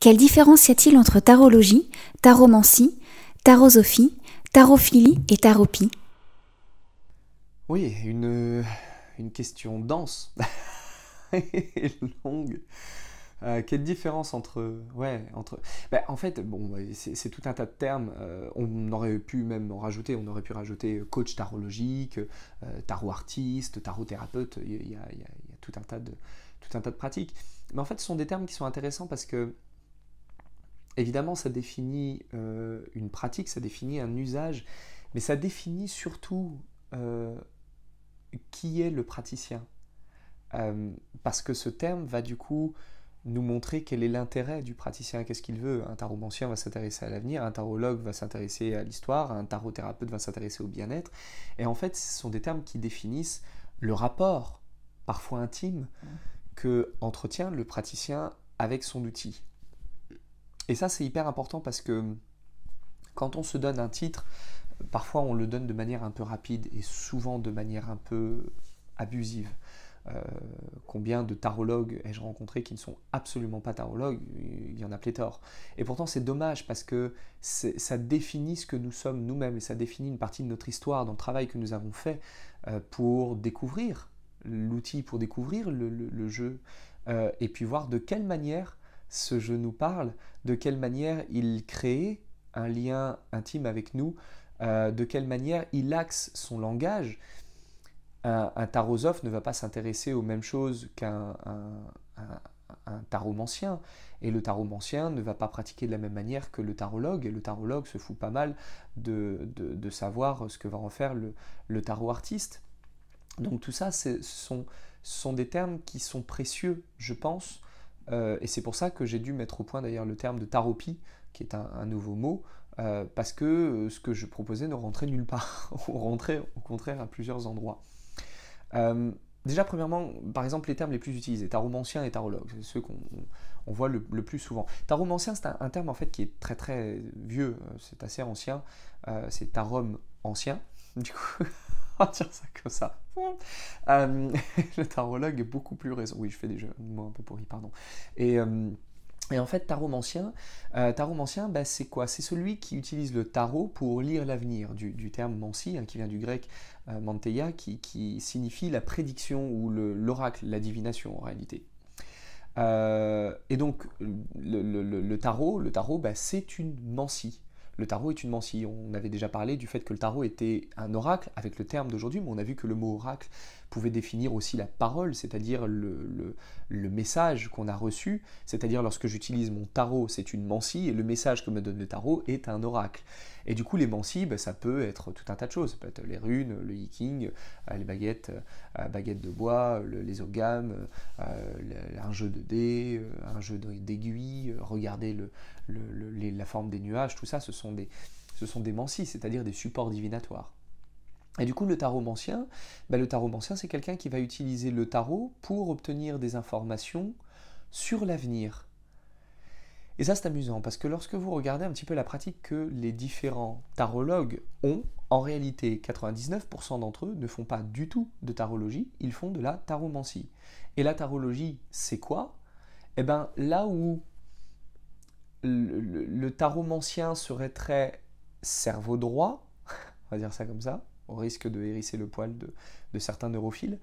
Quelle différence y a-t-il entre tarologie, taromancie, tarosophie, tarophilie et taropie? Oui, une question dense et longue. Quelle différence entre... Ouais, entre... Ben, en fait, bon, c'est tout un tas de termes. On aurait pu même en rajouter. On aurait pu rajouter coach tarologique, tarot artiste, tarothérapeute. Il y a tout un tas de pratiques. Mais en fait, ce sont des termes qui sont intéressants parce que, évidemment, ça définit une pratique, ça définit un usage, mais ça définit surtout qui est le praticien. Parce que ce terme va du coup nous montrer quel est l'intérêt du praticien, qu'est-ce qu'il veut. Un taromancien va s'intéresser à l'avenir, un tarologue va s'intéresser à l'histoire, un tarothérapeute va s'intéresser au bien-être. Et en fait, ce sont des termes qui définissent le rapport, parfois intime, que entretient le praticien avec son outil. Et ça, c'est hyper important parce que quand on se donne un titre, parfois on le donne de manière un peu rapide et souvent de manière un peu abusive. Combien de tarologues ai-je rencontré qui ne sont absolument pas tarologues? Il y en a pléthore. Et pourtant, c'est dommage parce que ça définit ce que nous sommes nous-mêmes et ça définit une partie de notre histoire dans le travail que nous avons fait pour découvrir l'outil, pour découvrir le jeu et puis voir de quelle manière ce jeu nous parle, de quelle manière il crée un lien intime avec nous, de quelle manière il axe son langage. Un tarosophe ne va pas s'intéresser aux mêmes choses qu'un taromancien. Et le taromancien ne va pas pratiquer de la même manière que le tarologue. Et le tarologue se fout pas mal de savoir ce que va en faire le tarot artiste. Donc tout ça, ce sont des termes qui sont précieux, je pense. Et c'est pour ça que j'ai dû mettre au point d'ailleurs le terme de taropie, qui est un nouveau mot. Parce que ce que je proposais ne rentrait nulle part, on rentrait au contraire à plusieurs endroits. Déjà premièrement, par exemple les termes les plus utilisés, taromancien et tarologue, c'est ceux qu'on voit le plus souvent. Taromancien, c'est un terme en fait qui est très très vieux, c'est assez ancien, c'est tarom ancien, du coup on va dire ça comme ça. Le tarologue est beaucoup plus récent, oui je fais des jeux de mots un peu pourris, pardon. Et en fait, taromancien, ben, c'est quoi? C'est celui qui utilise le tarot pour lire l'avenir, du terme mancie, hein, qui vient du grec mantéia, qui signifie la prédiction ou l'oracle, la divination en réalité. Et donc, le tarot, ben, c'est une mancie. Le tarot est une mancie. On avait déjà parlé du fait que le tarot était un oracle avec le terme d'aujourd'hui, mais on a vu que le mot oracle pouvait définir aussi la parole, c'est-à-dire le message qu'on a reçu, c'est-à-dire lorsque j'utilise mon tarot, c'est une mancie, et le message que me donne le tarot est un oracle. Et du coup, les mancies, ben, ça peut être tout un tas de choses. Ça peut être les runes, le hiking, les baguettes de bois, les orgames, un jeu de dés, un jeu d'aiguilles, regarder la forme des nuages, tout ça, ce sont des mancies, c'est-à-dire des supports divinatoires. Et du coup, le taromancien, c'est quelqu'un qui va utiliser le tarot pour obtenir des informations sur l'avenir. Et ça, c'est amusant, parce que lorsque vous regardez un petit peu la pratique que les différents tarologues ont, en réalité, 99% d'entre eux ne font pas du tout de tarologie, ils font de la taromancie. Et la tarologie, c'est quoi? Eh bien, là où le taromancien serait très cerveau droit, on va dire ça comme ça, au risque de hérisser le poil de certains neurophiles,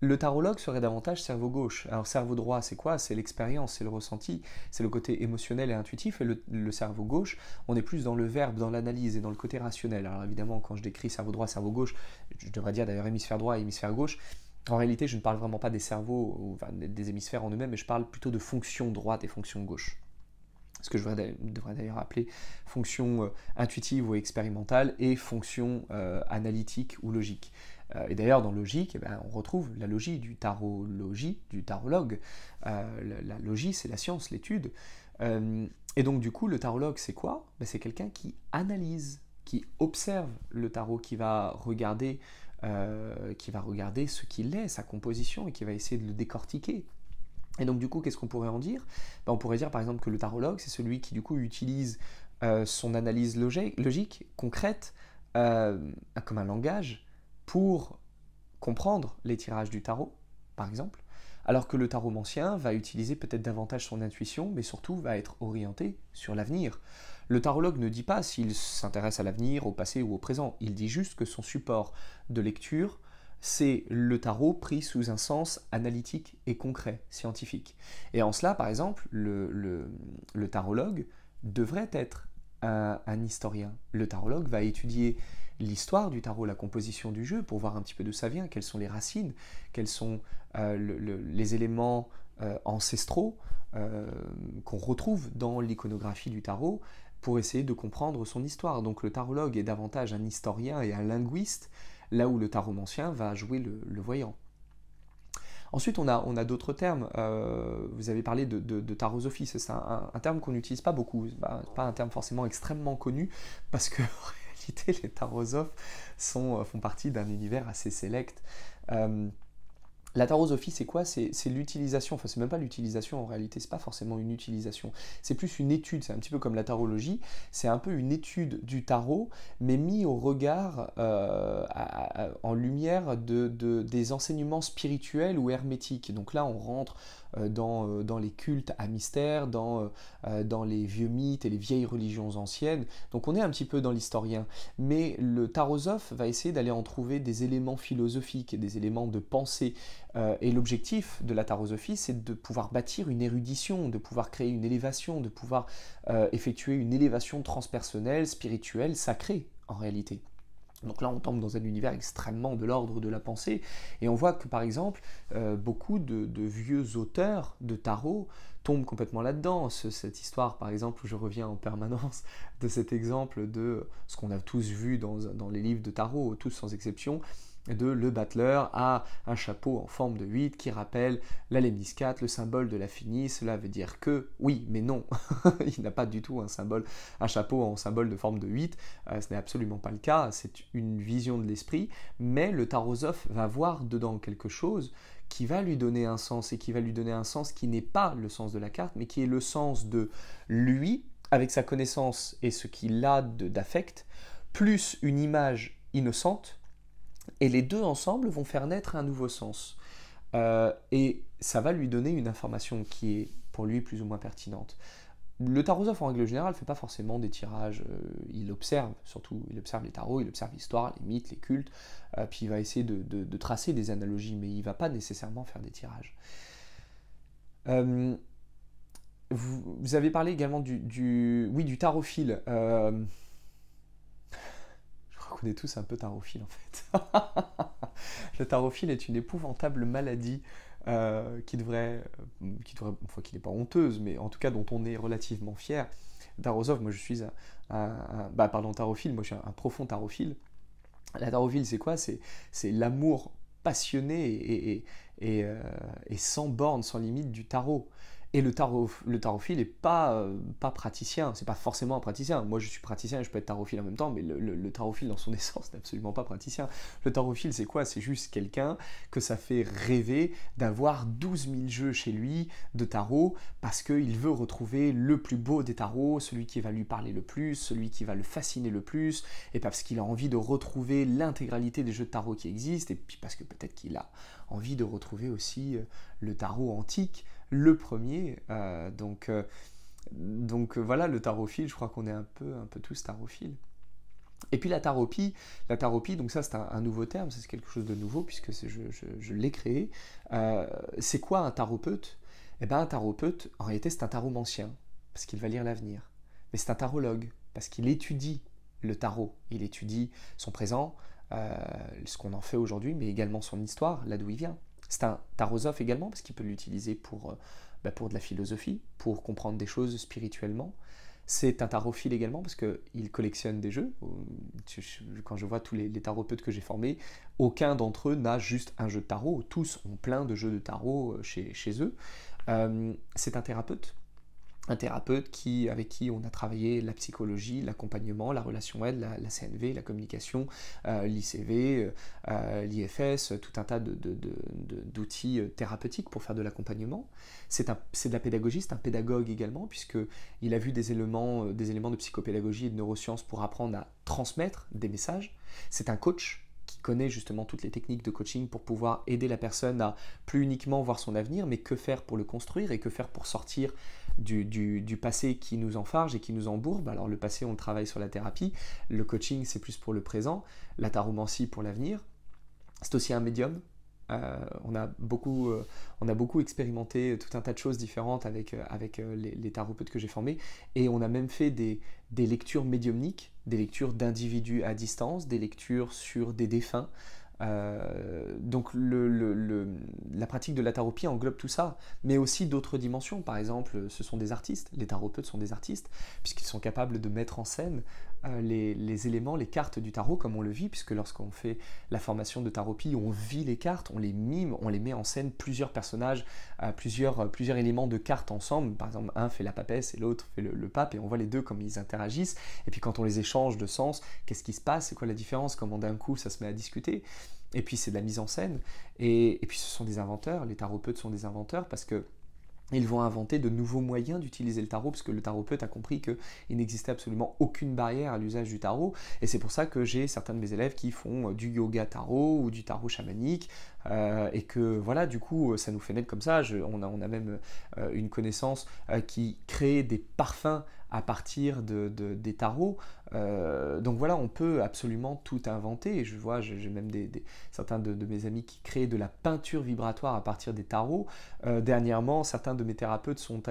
le tarologue serait davantage cerveau gauche. Alors cerveau droit, c'est quoi? C'est l'expérience, c'est le ressenti, c'est le côté émotionnel et intuitif. Et le cerveau gauche, on est plus dans le verbe, dans l'analyse et dans le côté rationnel. Alors évidemment, quand je décris cerveau droit, cerveau gauche, je devrais dire d'ailleurs hémisphère droit et hémisphère gauche. En réalité, je ne parle vraiment pas des cerveaux, ou des hémisphères en eux-mêmes, mais je parle plutôt de fonctions droite et fonctions gauche. Ce que je devrais d'ailleurs appeler fonction intuitive ou expérimentale et fonction analytique ou logique. Et d'ailleurs, dans logique, eh bien, on retrouve la logie du tarologue. La logie, c'est la science, l'étude. Et donc, du coup, le tarologue, c'est quoi? Ben, c'est quelqu'un qui analyse, qui observe le tarot, qui va regarder ce qu'il est, sa composition, et qui va essayer de le décortiquer. Et donc du coup, qu'est-ce qu'on pourrait en dire? Ben, on pourrait dire par exemple que le tarologue, c'est celui qui du coup utilise son analyse logique, concrète, comme un langage, pour comprendre les tirages du tarot, par exemple, alors que le taromancien va utiliser peut-être davantage son intuition, mais surtout va être orienté sur l'avenir. Le tarologue ne dit pas s'il s'intéresse à l'avenir, au passé ou au présent, il dit juste que son support de lecture, c'est le tarot pris sous un sens analytique et concret, scientifique. Et en cela, par exemple, le tarologue devrait être un historien. Le tarologue va étudier l'histoire du tarot, la composition du jeu, pour voir un petit peu d'où ça vient, quelles sont les racines, quels sont les éléments ancestraux qu'on retrouve dans l'iconographie du tarot, pour essayer de comprendre son histoire. Donc le tarologue est davantage un historien et un linguiste, là où le taromancien va jouer le voyant. Ensuite, on a d'autres termes. Vous avez parlé de tarosophie, c'est un terme qu'on n'utilise pas beaucoup, pas un terme forcément extrêmement connu, parce que en réalité, les tarosophes font partie d'un univers assez sélect. La tarosophie, c'est quoi? C'est l'utilisation, enfin c'est même pas l'utilisation en réalité, c'est pas forcément une utilisation, c'est plus une étude, c'est un petit peu comme la tarologie, c'est un peu une étude du tarot, mais mis au regard, en lumière des enseignements spirituels ou hermétiques. Donc là on rentre dans les cultes à mystère, dans les vieux mythes et les vieilles religions anciennes, donc on est un petit peu dans l'historien, mais le tarosophe va essayer d'aller en trouver des éléments philosophiques, des éléments de pensée, et l'objectif de la tarosophie, c'est de pouvoir bâtir une érudition, de pouvoir créer une élévation, de pouvoir effectuer une élévation transpersonnelle, spirituelle, sacrée en réalité. Donc là, on tombe dans un univers extrêmement de l'ordre de la pensée, et on voit que, par exemple, beaucoup de vieux auteurs de tarot tombent complètement là-dedans. Cette histoire, par exemple, où je reviens en permanence de cet exemple de ce qu'on a tous vu dans les livres de tarot, tous sans exception, de le bateleur à un chapeau en forme de 8 qui rappelle la lemniscate, le symbole de l'infini. Cela veut dire que oui, mais non, il n'a pas du tout un chapeau en symbole de forme de 8, ce n'est absolument pas le cas, c'est une vision de l'esprit, mais le tarosophe va voir dedans quelque chose qui va lui donner un sens, et qui va lui donner un sens qui n'est pas le sens de la carte, mais qui est le sens de lui, avec sa connaissance et ce qu'il a d'affect, plus une image innocente, et les deux ensemble vont faire naître un nouveau sens. Et ça va lui donner une information qui est pour lui plus ou moins pertinente. Le tarosophe, en règle générale, ne fait pas forcément des tirages. Il observe, surtout, il observe les tarots, il observe l'histoire, les mythes, les cultes, puis il va essayer de tracer des analogies, mais il ne va pas nécessairement faire des tirages. Vous avez parlé également du tarophile. On est tous un peu tarophiles en fait. Le tarophile est une épouvantable maladie qui n'est pas honteuse, mais en tout cas dont on est relativement fier. Tarosophe, moi je suis tarophile, moi je suis un profond tarophile. La tarophile, c'est quoi? C'est l'amour passionné et sans borne, sans limite du tarot. Et le tarophile n'est pas praticien, c'est pas forcément un praticien. Moi je suis praticien et je peux être tarophile en même temps, mais le tarophile dans son essence n'est absolument pas praticien. Le tarophile, c'est quoi? C'est juste quelqu'un que ça fait rêver d'avoir 12 000 jeux chez lui de tarot, parce qu'il veut retrouver le plus beau des tarots, celui qui va lui parler le plus, celui qui va le fasciner le plus, et parce qu'il a envie de retrouver l'intégralité des jeux de tarot qui existent, et puis parce que peut-être qu'il a envie de retrouver aussi le tarot antique, le premier, donc voilà le tarophile. Je crois qu'on est un peu tous tarophiles. Et puis la taropie, donc ça c'est un nouveau terme, c'est quelque chose de nouveau puisque je l'ai créé. C'est quoi un taropeute? Eh ben un taropeute, en réalité c'est un taromancien, parce qu'il va lire l'avenir. Mais c'est un tarologue, parce qu'il étudie le tarot, il étudie son présent, ce qu'on en fait aujourd'hui, mais également son histoire, là d'où il vient. C'est un tarosophe également, parce qu'il peut l'utiliser pour de la philosophie, pour comprendre des choses spirituellement. C'est un tarophile également, parce qu'il collectionne des jeux. Quand je vois tous les taropeutes que j'ai formés, aucun d'entre eux n'a juste un jeu de tarot. Tous ont plein de jeux de tarot chez eux. C'est un thérapeute avec qui on a travaillé la psychologie, l'accompagnement, la relation aide, la CNV, la communication, l'ICV, l'IFS, tout un tas d'outils thérapeutiques pour faire de l'accompagnement. C'est de la pédagogie, c'est un pédagogue également, puisqu'il a vu des éléments de psychopédagogie et de neurosciences pour apprendre à transmettre des messages. C'est un coach qui connaît justement toutes les techniques de coaching pour pouvoir aider la personne à plus uniquement voir son avenir, mais que faire pour le construire et que faire pour sortir du passé qui nous enfarge et qui nous embourbe. Alors le passé, on le travaille sur la thérapie, le coaching c'est plus pour le présent, la taromancie pour l'avenir. C'est aussi un médium. On a beaucoup expérimenté tout un tas de choses différentes avec les taropeutes que j'ai formés, et on a même fait des lectures médiumniques, des lectures d'individus à distance, des lectures sur des défunts. Donc la pratique de la taropie englobe tout ça, mais aussi d'autres dimensions. Par exemple, ce sont des artistes, les taroputes sont des artistes, puisqu'ils sont capables de mettre en scène les éléments, les cartes du tarot comme on le vit, puisque lorsqu'on fait la formation de taropie, on vit les cartes, on les mime, on les met en scène, plusieurs personnages, plusieurs éléments de cartes ensemble. Par exemple, un fait la papesse et l'autre fait le pape, et on voit les deux comme ils interagissent, et puis quand on les échange de sens, qu'est-ce qui se passe, c'est quoi la différence, comment d'un coup ça se met à discuter. Et puis c'est de la mise en scène, et puis ce sont des inventeurs, les taropeutes sont des inventeurs parce que ils vont inventer de nouveaux moyens d'utiliser le tarot, parce que le taropute a compris qu'il n'existait absolument aucune barrière à l'usage du tarot, et c'est pour ça que j'ai certains de mes élèves qui font du yoga tarot ou du tarot chamanique, et que voilà, du coup ça nous fait naître comme ça. On a même une connaissance qui crée des parfums à partir des tarots. Donc voilà, on peut absolument tout inventer. Et je vois, j'ai même certains de mes amis qui créent de la peinture vibratoire à partir des tarots. Dernièrement, certains de mes thérapeutes sont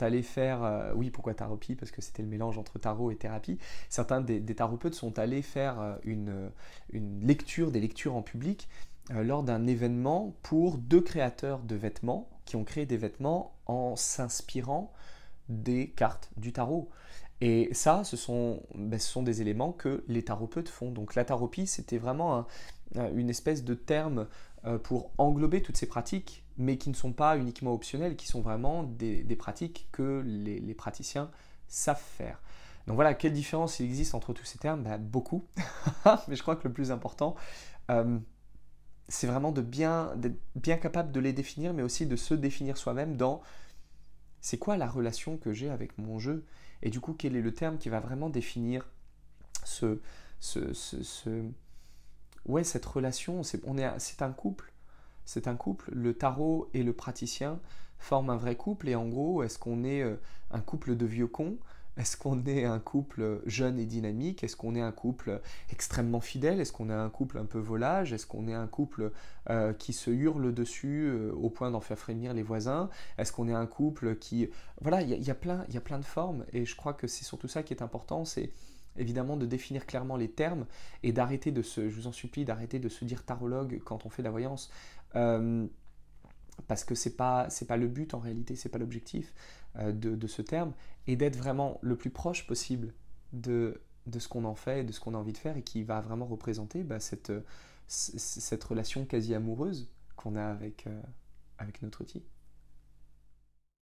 allés faire... oui, pourquoi taropie? Parce que c'était le mélange entre tarot et thérapie. Certains des thérapeutes sont allés faire une lecture, des lectures en public lors d'un événement pour deux créateurs de vêtements qui ont créé des vêtements en s'inspirant des cartes du tarot. Et ça, ce sont des éléments que les taropeutes font. Donc la taropie, c'était vraiment une espèce de terme pour englober toutes ces pratiques, mais qui ne sont pas uniquement optionnelles, qui sont vraiment des pratiques que les praticiens savent faire. Donc voilà, quelle différence il existe entre tous ces termes? Beaucoup, mais je crois que le plus important, c'est vraiment d'être bien capable de les définir, mais aussi de se définir soi-même dans « c'est quoi la relation que j'ai avec mon jeu ?» Et du coup, quel est le terme qui va vraiment définir ouais, cette relation? C'est un couple. C'est un couple. Le tarot et le praticien forment un vrai couple. Et en gros, est-ce qu'on est un couple de vieux cons? Est-ce qu'on est un couple jeune et dynamique? Est-ce qu'on est un couple extrêmement fidèle? Est-ce qu'on est un couple un peu volage? Est-ce qu'on est un couple qui se hurle dessus au point d'en faire frémir les voisins? Est-ce qu'on est un couple qui... Voilà, il y a plein de formes, et je crois que c'est surtout ça qui est important, c'est évidemment de définir clairement les termes et d'arrêter de se... Je vous en supplie, d'arrêter de se dire tarologue quand on fait de la voyance. Parce que c'est pas le but en réalité, c'est pas l'objectif de ce terme, et d'être vraiment le plus proche possible de ce qu'on en fait, de ce qu'on a envie de faire, et qui va vraiment représenter cette relation quasi amoureuse qu'on a avec notre outil.